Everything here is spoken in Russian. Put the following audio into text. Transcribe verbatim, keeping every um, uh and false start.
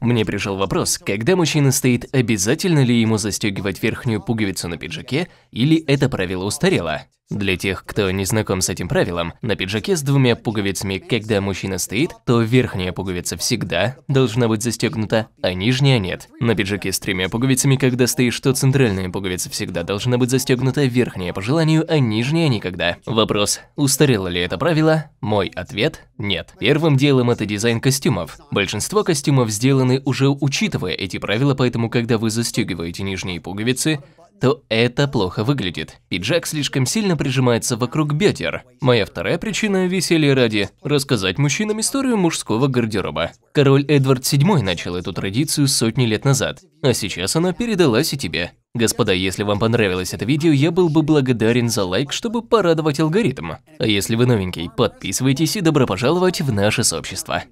Мне пришел вопрос, когда мужчина стоит, обязательно ли ему застегивать верхнюю пуговицу на пиджаке, или это правило устарело? Для тех, кто не знаком с этим правилом, на пиджаке с двумя пуговицами, когда мужчина стоит, то верхняя пуговица всегда должна быть застегнута, а нижняя нет. На пиджаке с тремя пуговицами, когда стоишь, то центральная пуговица всегда должна быть застегнута, верхняя по желанию, а нижняя никогда. Вопрос, устарело ли это правило? Мой ответ – нет. Первым делом это дизайн костюмов. Большинство костюмов сделано уже учитывая эти правила, поэтому когда вы застегиваете нижние пуговицы, то это плохо выглядит. Пиджак слишком сильно прижимается вокруг бедер. Моя вторая причина, веселья ради, рассказать мужчинам историю мужского гардероба. Король Эдвард Седьмой начал эту традицию сотни лет назад, а сейчас она передалась и тебе. Господа, если вам понравилось это видео, я был бы благодарен за лайк, чтобы порадовать алгоритм. А если вы новенький, подписывайтесь и добро пожаловать в наше сообщество.